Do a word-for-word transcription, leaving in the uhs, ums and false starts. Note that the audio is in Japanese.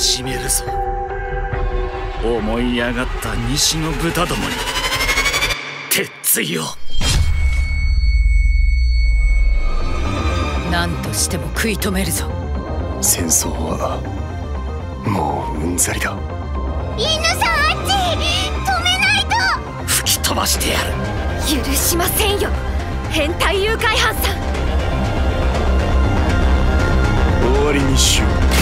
始めるぞ。思い上がった西の豚どもに鉄槌を。何としても食い止めるぞ。戦争はもううんざりだ。犬さん、あっち止めないと。吹き飛ばしてやる。許しませんよ、変態誘拐犯さん。終わりにしよう。